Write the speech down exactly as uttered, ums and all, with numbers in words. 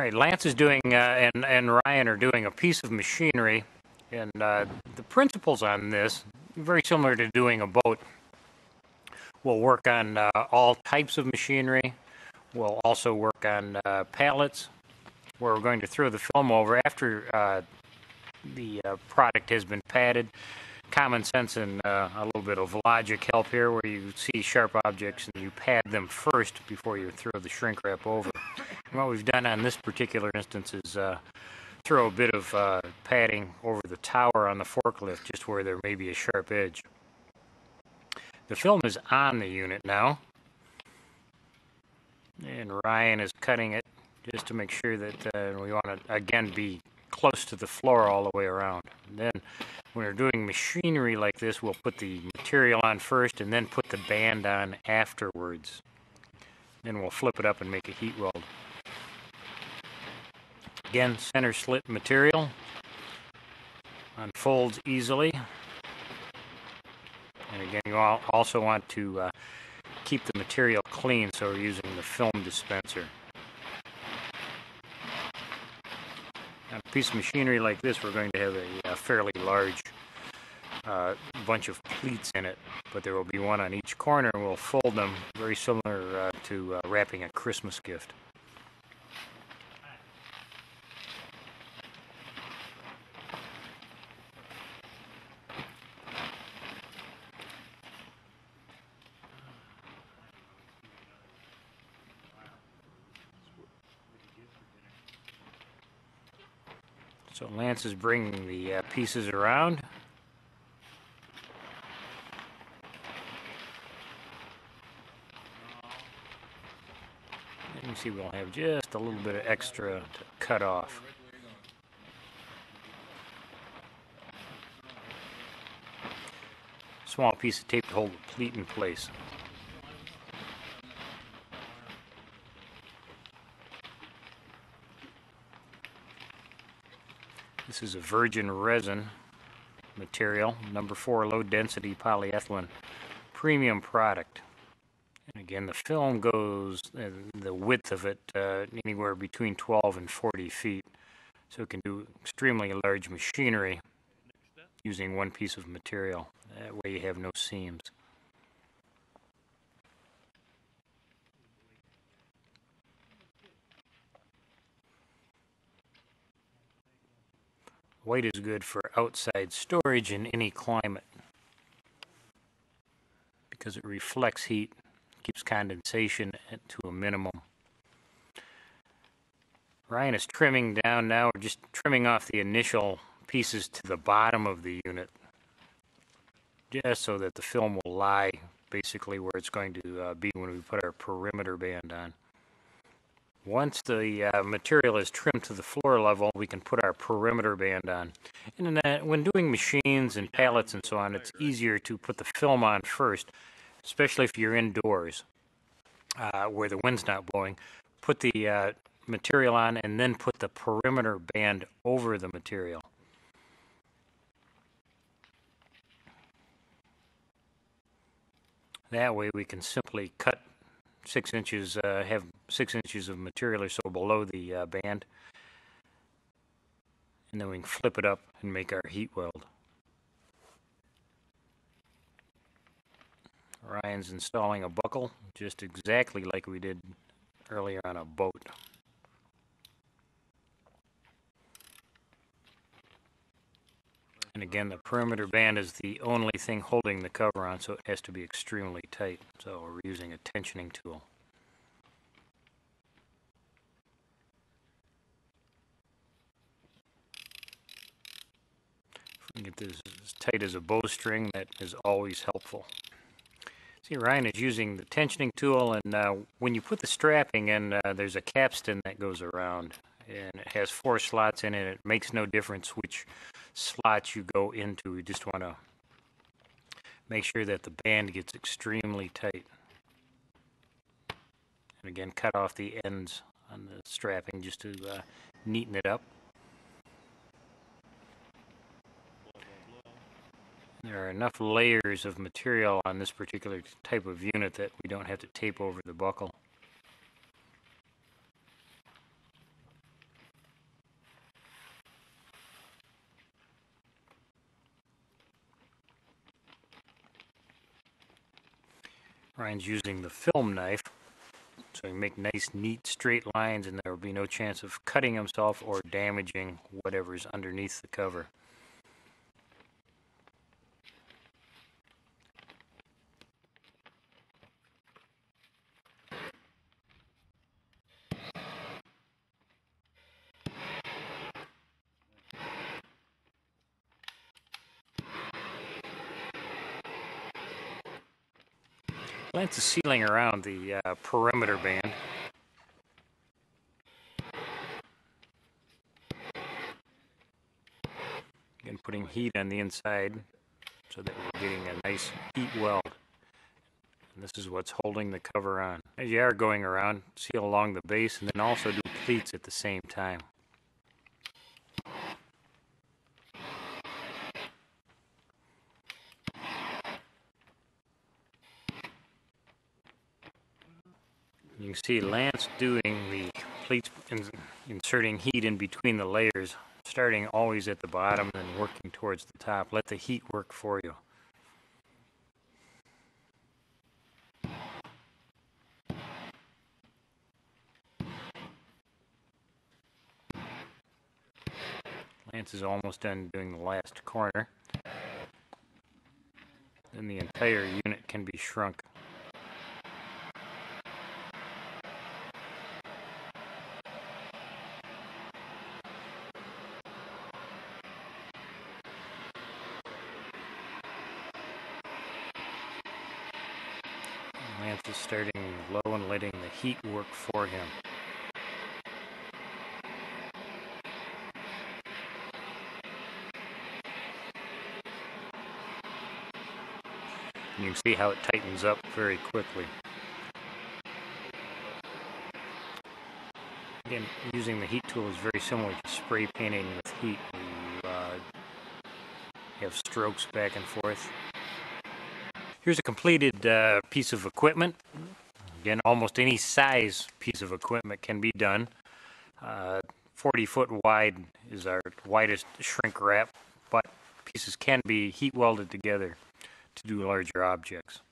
All right, Lance is doing, uh, and, and Ryan are doing a piece of machinery, and uh, the principles on this, very similar to doing a boat. We'll work on uh, all types of machinery. We'll also work on uh, pallets, where we're going to throw the film over after uh, the uh, product has been padded. Common sense and uh, a little bit of logic help here, where you see sharp objects and you pad them first before you throw the shrink wrap over. And what we've done on this particular instance is uh, throw a bit of uh, padding over the tower on the forklift, just where there may be a sharp edge. The film is on the unit now, and Ryan is cutting it just to make sure that uh, we want to, again, be close to the floor all the way around. And then when we're doing machinery like this, we'll put the material on first and then put the band on afterwards. Then we'll flip it up and make a heat weld. Again, center slit material. Unfolds easily. And again, you all also want to uh, keep the material clean, so we're using the film dispenser. On a piece of machinery like this, we're going to have a, a fairly large uh, bunch of pleats in it, but there will be one on each corner, and we'll fold them very similar uh, to uh, wrapping a Christmas gift. So Lance is bringing the uh, pieces around. And you see we'll have just a little bit of extra to cut off. Small piece of tape to hold the pleat in place. This is a virgin resin material, number four low density polyethylene, premium product. And again, the film goes, uh, the width of it, uh, anywhere between twelve and forty feet. So it can do extremely large machinery using one piece of material. That way you have no seams. White is good for outside storage in any climate because it reflects heat, keeps condensation to a minimum. Ryan is trimming down now. We're just trimming off the initial pieces to the bottom of the unit, just so that the film will lie basically where it's going to uh, be when we put our perimeter band on. Once the uh, material is trimmed to the floor level, we can put our perimeter band on. And in that, when doing machines and pallets and so on, it's easier to put the film on first, especially if you're indoors uh, where the wind's not blowing. Put the uh, material on and then put the perimeter band over the material. That way we can simply cut six inches, uh, have six inches of material or so below the uh, band, and then we can flip it up and make our heat weld. Ryan's installing a buckle, just exactly like we did earlier on a boat. And again, the perimeter band is the only thing holding the cover on, so it has to be extremely tight. So we're using a tensioning tool. If we can get this as tight as a bowstring, that is always helpful. See, Ryan is using the tensioning tool, and uh, when you put the strapping in, uh, there's a capstan that goes around. And it has four slots in it. It makes no difference which slots you go into. You just want to make sure that the band gets extremely tight. And again, cut off the ends on the strapping just to uh, neaten it up. There are enough layers of material on this particular type of unit that we don't have to tape over the buckle. Ryan's using the film knife, so you make nice, neat, straight lines, and there will be no chance of cutting himself or damaging whatever's underneath the cover. Lance is sealing around the uh, perimeter band. Again, putting heat on the inside so that we're getting a nice heat weld. And this is what's holding the cover on. As you are going around, seal along the base and then also do pleats at the same time. You can see Lance doing the pleats, inserting heat in between the layers, starting always at the bottom and working towards the top. Let the heat work for you. Lance is almost done doing the last corner. Then the entire unit can be shrunk. Lance is starting low and letting the heat work for him. And you can see how it tightens up very quickly. Again, using the heat tool is very similar to spray painting with heat. You uh, have strokes back and forth. Here's a completed uh, piece of equipment. Again, almost any size piece of equipment can be done. Uh, forty foot wide is our widest shrink wrap, but pieces can be heat welded together to do larger objects.